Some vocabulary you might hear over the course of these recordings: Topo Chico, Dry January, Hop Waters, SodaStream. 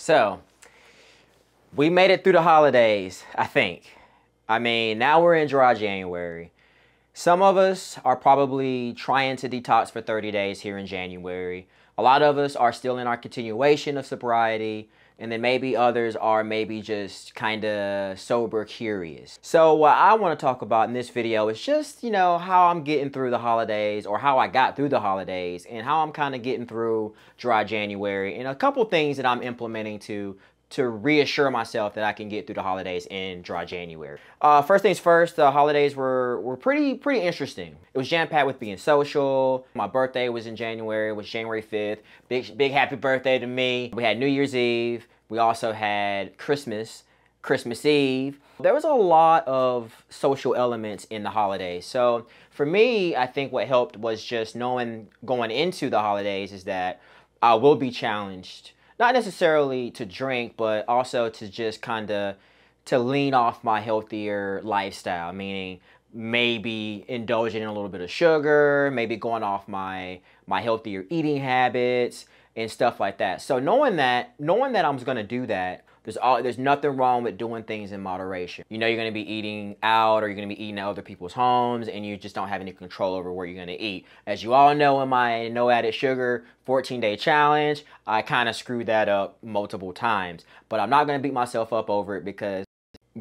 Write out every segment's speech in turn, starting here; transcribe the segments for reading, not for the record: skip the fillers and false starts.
So we made it through the holidays, I think. I mean, now we're in dry January. Some of us are probably trying to detox for 30 days here in January. A lot of us are still in our continuation of sobriety. And then maybe others are maybe just kind of sober curious. So what I want to talk about in this video is just, you know, how I'm getting through the holidays, or how I got through the holidays, and how I'm kind of getting through dry January, and a couple things that I'm implementing to reassure myself that I can get through the holidays in dry January. First things first, the holidays were pretty interesting. It was jam-packed with being social. My birthday was in January, it was January 5th. Big happy birthday to me. We had New Year's Eve. We also had Christmas, Christmas Eve. There was a lot of social elements in the holidays. So for me, I think what helped was just knowing going into the holidays is that I will be challenged, not necessarily to drink, but also to just kind of to lean off my healthier lifestyle, meaning maybe indulging in a little bit of sugar, maybe going off my healthier eating habits and stuff like that. So knowing that I'm going to do that, there's nothing wrong with doing things in moderation. You know you're going to be eating out, or you're going to be eating at other people's homes, and you just don't have any control over where you're going to eat. As you all know, in my no added sugar 14-day challenge, I kind of screwed that up multiple times, but I'm not going to beat myself up over it, because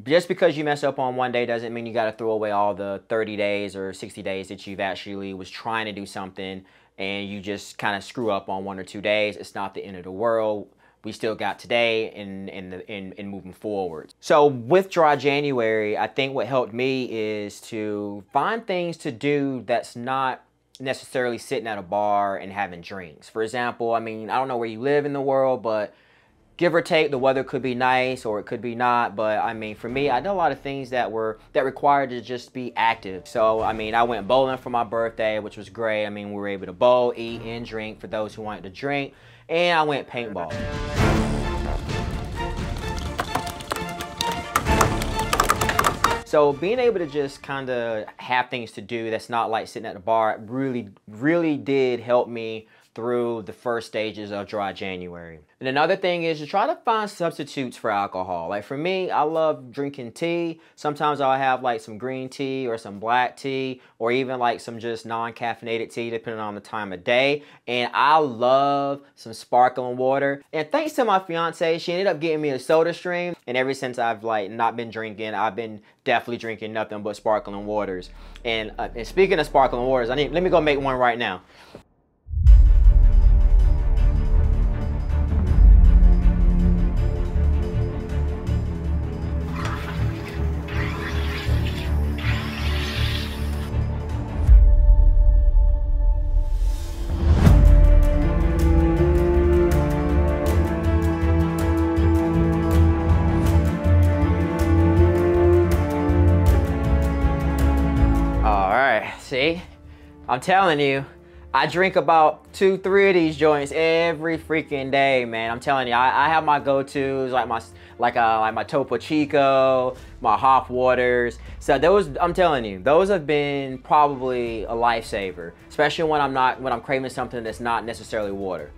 just because you mess up on one day doesn't mean you got to throw away all the 30 days or 60 days that you've actually was trying to do something, and you just kind of screw up on 1 or 2 days. It's not the end of the world. We still got today and moving forward. So with dry January, I think what helped me is to find things to do that's not necessarily sitting at a bar and having drinks. For example, I mean, I don't know where you live in the world, but give or take, the weather could be nice or it could be not. But I mean, for me, I did a lot of things that required to just be active. So I mean, I went bowling for my birthday, which was great. I mean, we were able to bowl, eat, and drink for those who wanted to drink. And I went paintball. So being able to just kind of have things to do that's not like sitting at the bar really did help me through the first stages of dry January. And another thing is to try to find substitutes for alcohol. Like for me, I love drinking tea. Sometimes I'll have like some green tea or some black tea, or even like some just non-caffeinated tea, depending on the time of day. And I love some sparkling water. And thanks to my fiance, she ended up getting me a SodaStream. And ever since I've like not been drinking, I've been definitely drinking nothing but sparkling waters. And speaking of sparkling waters, let me go make one right now. See, I'm telling you, I drink about 2-3 of these joints every freaking day, man. I'm telling you, I have my go-tos, like my Topo Chico, my Hop Waters. So those, I'm telling you, those have been probably a lifesaver, especially when I'm craving something that's not necessarily water.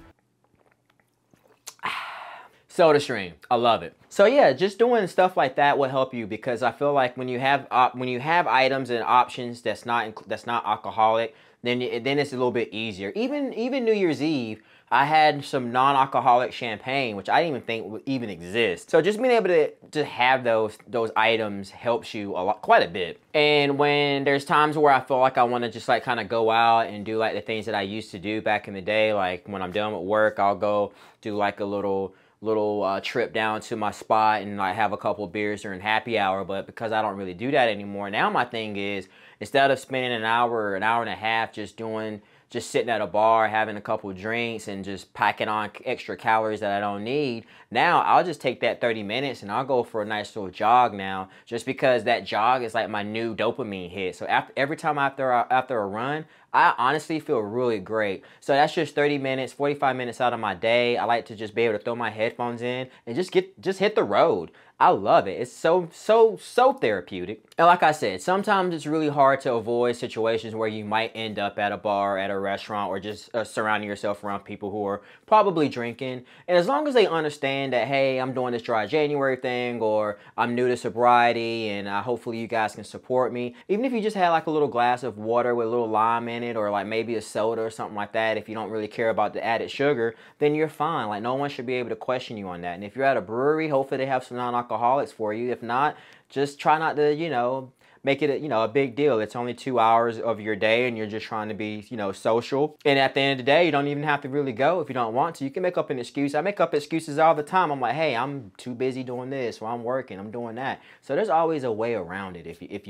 SodaStream, I love it. So yeah, just doing stuff like that will help you, because I feel like when you have items and options that's not alcoholic, then it's a little bit easier. Even New Year's Eve, I had some non-alcoholic champagne, which I didn't even think would even exist. So just being able to have those items helps you quite a bit. And when there's times where I feel like I want to just like kind of go out and do like the things that I used to do back in the day, like when I'm done with work, I'll go do like a little trip down to my spot, and I have a couple beers during happy hour. But because I don't really do that anymore, now my thing is, instead of spending an hour or an hour and a half just sitting at a bar, having a couple drinks and just packing on extra calories that I don't need, now I'll just take that 30 minutes and I'll go for a nice little jog now, just because that jog is like my new dopamine hit. So every time after a run, I honestly feel really great. So that's just 30 minutes, 45 minutes out of my day. I like to just be able to throw my headphones in and just hit the road. I love it. It's so therapeutic. And like I said, sometimes it's really hard to avoid situations where you might end up at a bar, at a restaurant, or just surrounding yourself around people who are probably drinking. And as long as they understand that, hey, I'm doing this dry January thing, or I'm new to sobriety, and hopefully you guys can support me. Even if you just had like a little glass of water with a little lime in it, or like maybe a soda or something like that, if you don't really care about the added sugar, then you're fine. Like, no one should be able to question you on that. And if you're at a brewery, hopefully they have some non-alcoholics for you. If not, just try not to, you know, make it a, you know, a big deal. It's only 2 hours of your day and you're just trying to be, you know, social. And at the end of the day, you don't even have to really go if you don't want to. You can make up an excuse. I make up excuses all the time. I'm like, hey, I'm too busy doing this, or I'm working, I'm doing that. So there's always a way around it if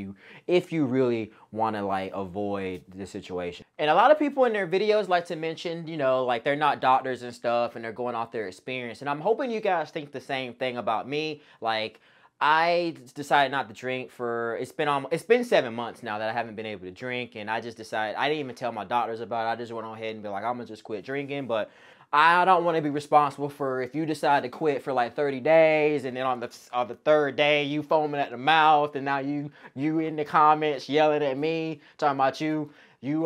you really want to like avoid the situation. And a lot of people in their videos like to mention, you know, like they're not doctors and stuff and they're going off their experience. And I'm hoping you guys think the same thing about me. Like, I decided not to drink for, it's been 7 months now that I haven't been able to drink, and I just decided, I didn't even tell my doctors about it. I just went on ahead and be like, I'm gonna just quit drinking. But I don't want to be responsible for if you decide to quit for like 30 days and then on the third day you foaming at the mouth, and now you in the comments yelling at me, talking about you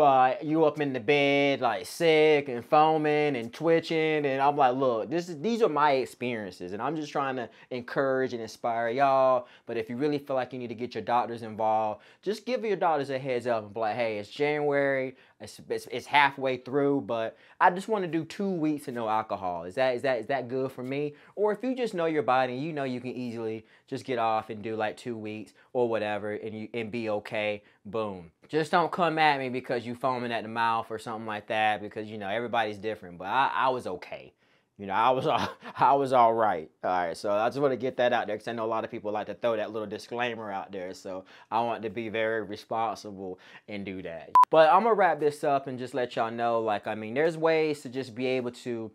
up in the bed like sick and foaming and twitching. And I'm like, look, these are my experiences, and I'm just trying to encourage and inspire y'all. But if you really feel like you need to get your doctors involved, just give your doctors a heads up and be like, hey, it's January, it's halfway through, but I just want to do 2 weeks of no alcohol. Is that good for me? Or if you just know your body, you know you can easily just get off and do like 2 weeks or whatever, and be okay. Boom. Just don't come at me because you foaming at the mouth or something like that, because, you know, everybody's different. But I was okay. You know, I was all right. All right, so I just want to get that out there, because I know a lot of people like to throw that little disclaimer out there. So I want to be very responsible and do that. But I'm gonna wrap this up and just let y'all know, like, I mean, there's ways to just be able to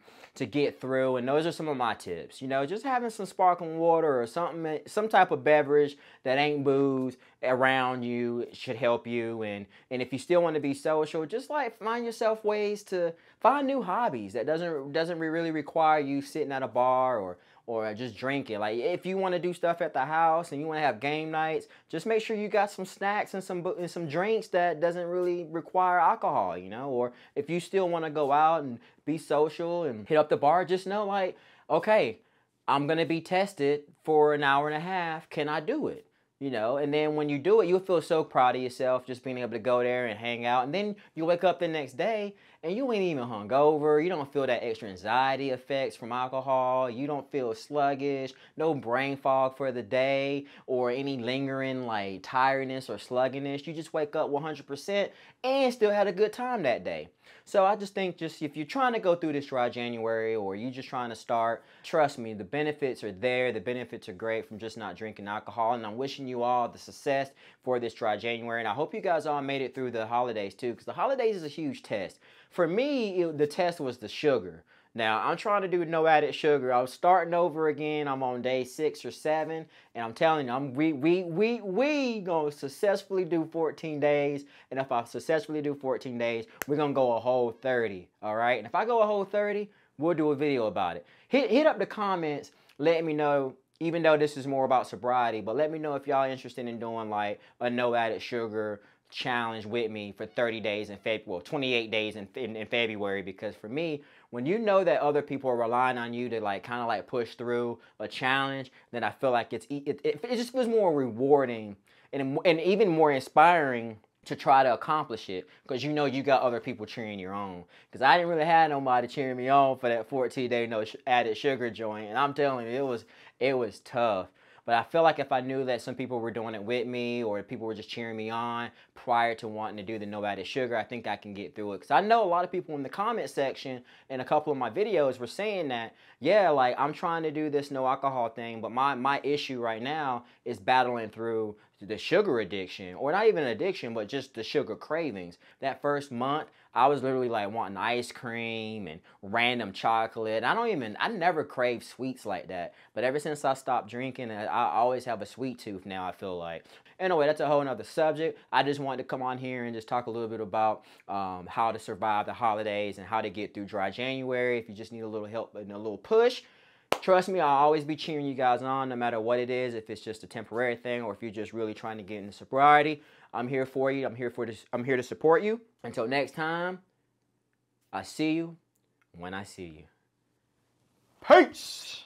get through, and those are some of my tips. You know, just having some sparkling water or something, some type of beverage that ain't booze around you should help you. And if you still want to be social, just like find yourself ways to find new hobbies that doesn't really require you sitting at a bar or just drinking. Like, if you want to do stuff at the house and you want to have game nights, just make sure you got some snacks and some drinks that doesn't really require alcohol, you know. Or if you still want to go out and be social and hit up the bar, just know, like, okay, I'm gonna be tested for an hour and a half. Can I do it? You know, and then when you do it, you'll feel so proud of yourself just being able to go there and hang out. And then you wake up the next day and you ain't even hungover. You don't feel that extra anxiety effects from alcohol. You don't feel sluggish, no brain fog for the day, or any lingering like tiredness or sluggishness. You just wake up 100% and still had a good time that day. So I just think, just if you're trying to go through this dry January, or you're just trying to start, trust me, the benefits are there. The benefits are great from just not drinking alcohol. And I'm wishing you all the success for this dry January. And I hope you guys all made it through the holidays too, because the holidays is a huge test. For me, the test was the sugar. Now, I'm trying to do no added sugar. I was starting over again. I'm on day 6 or 7, and I'm telling you, we gonna successfully do 14 days, and if I successfully do 14 days, we're gonna go a whole 30, all right? And if I go a whole 30, we'll do a video about it. Hit up the comments, let me know, even though this is more about sobriety, but let me know if y'all interested in doing like a no added sugar challenge with me for 30 days in February, well, 28 days in February, because for me, when you know that other people are relying on you to like kind of like push through a challenge, then I feel like it just feels more rewarding and even more inspiring to try to accomplish it, because you know you got other people cheering your own. Because I didn't really have nobody cheering me on for that 14-day no added sugar joint, and I'm telling you, it was tough. But I feel like if I knew that some people were doing it with me, or people were just cheering me on prior to wanting to do the no added sugar, I think I can get through it. Because I know a lot of people in the comment section and a couple of my videos were saying that, yeah, like, I'm trying to do this no alcohol thing, but my issue right now is battling through the sugar addiction, or not even addiction, but just the sugar cravings. That first month, I was literally like wanting ice cream and random chocolate. I never crave sweets like that. But ever since I stopped drinking, I always have a sweet tooth now, I feel like. Anyway, that's a whole nother subject. I just wanted to come on here and just talk a little bit about how to survive the holidays and how to get through dry January. If you just need a little help and a little push, trust me, I'll always be cheering you guys on, no matter what it is, if it's just a temporary thing or if you're just really trying to get into sobriety. I'm here for you. I'm here to support you. Until next time, I see you when I see you. Peace!